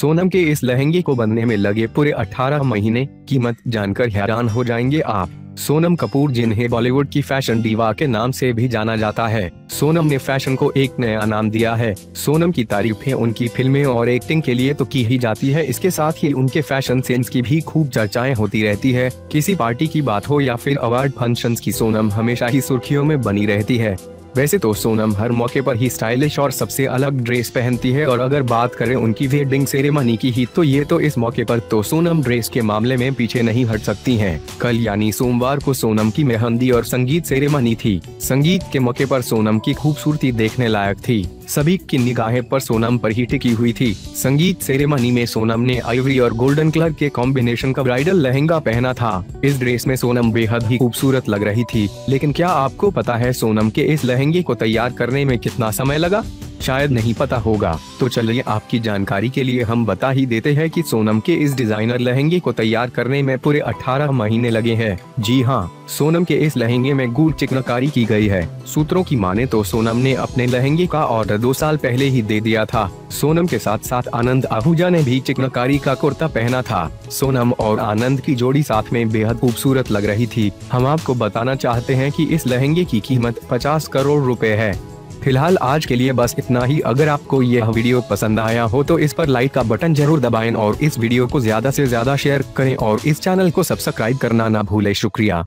सोनम के इस लहंगे को बनने में लगे पूरे 18 महीने, कीमत जानकर हैरान हो जाएंगे आप। सोनम कपूर, जिन्हें बॉलीवुड की फैशन दीवा के नाम से भी जाना जाता है, सोनम ने फैशन को एक नया नाम दिया है। सोनम की तारीफें उनकी फिल्में और एक्टिंग के लिए तो की ही जाती है, इसके साथ ही उनके फैशन सेंस की भी खूब चर्चाएं होती रहती है। किसी पार्टी की बात हो या फिर अवार्ड फंक्शंस की, सोनम हमेशा ही सुर्खियों में बनी रहती है। वैसे तो सोनम हर मौके पर ही स्टाइलिश और सबसे अलग ड्रेस पहनती है, और अगर बात करें उनकी वेडिंग सेरेमनी की ही तो इस मौके पर तो सोनम ड्रेस के मामले में पीछे नहीं हट सकती हैं। कल यानी सोमवार को सोनम की मेहंदी और संगीत सेरेमनी थी। संगीत के मौके पर सोनम की खूबसूरती देखने लायक थी, सभी की निगाहें पर सोनम पर ही टिकी हुई थी। संगीत सेरेमनी में सोनम ने आइवरी और गोल्डन कलर के कॉम्बिनेशन का ब्राइडल लहंगा पहना था। इस ड्रेस में सोनम बेहद ही खूबसूरत लग रही थी, लेकिन क्या आपको पता है सोनम के इस लहंगे को तैयार करने में कितना समय लगा? शायद नहीं पता होगा, तो चलिए आपकी जानकारी के लिए हम बता ही देते हैं कि सोनम के इस डिजाइनर लहंगे को तैयार करने में पूरे 18 महीने लगे हैं। जी हाँ, सोनम के इस लहंगे में गूढ़ चिकनाकारी की गई है। सूत्रों की माने तो सोनम ने अपने लहंगे का ऑर्डर 2 साल पहले ही दे दिया था। सोनम के साथ साथ आनंद आहूजा ने भी चिकनाकारी का कुर्ता पहना था। सोनम और आनंद की जोड़ी साथ में बेहद खूबसूरत लग रही थी। हम आपको बताना चाहते हैं कि इस लहंगे की कीमत 50 करोड़ रुपए है। फिलहाल आज के लिए बस इतना ही। अगर आपको यह वीडियो पसंद आया हो तो इस पर लाइक का बटन जरूर दबाएं और इस वीडियो को ज्यादा से ज्यादा शेयर करें और इस चैनल को सब्सक्राइब करना ना भूलें। शुक्रिया।